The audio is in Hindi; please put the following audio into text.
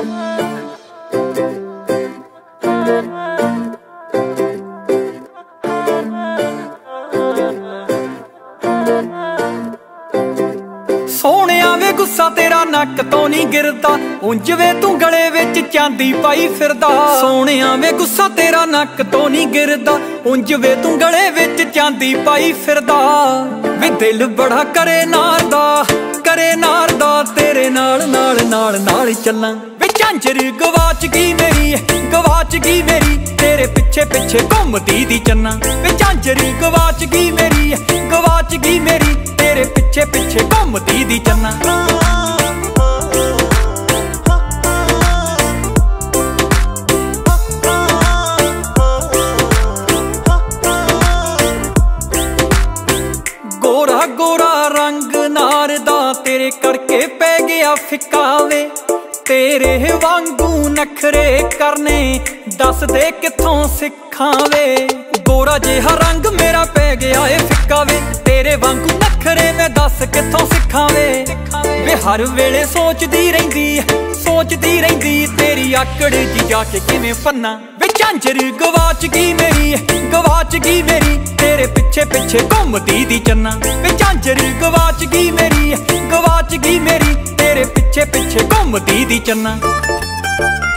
सोनिया वे गुस्सा तेरा नक तो नहीं गिरदा, उंज वे तू गले विच चांदी पाई फिरदा। सोनिया वे गुस्सा तेरा नक तो नहीं गिरदा, उंज वे तू गले विच चांदी पाई फिरदा। वे दिल बड़ा करे नारदा तेरे नाल नाल नाल नाल चलां। वे झांजर गवाच गई मेरी तेरे पिछे पिछे घूमदी दी चन्ना। वे झांजर गवाच गई मेरी तेरे पिछे पिछे घूमती दी चन्ना। गोरा गोरा रंग नार दा तेरे करके पै गया फिका। वे तेरे वांगू नखरे करने दस दे किथों सिखां। वे गोरा जिहा रंग मेरा पै गया ए फिका। वे तेरे वांगू नखरे मैं दस किथों सिखां। वे हर वेले सोचदी रहिंदी तेरी आकड़ जी जाके किवें भन्ना। वे झांजर गवाच गई मेरी तेरे पिछे पिछे घूमदी दी चन्ना। वे झांजर गवाच गई मेरी तेरे पिछे पिछे घूमदी दी चन्ना।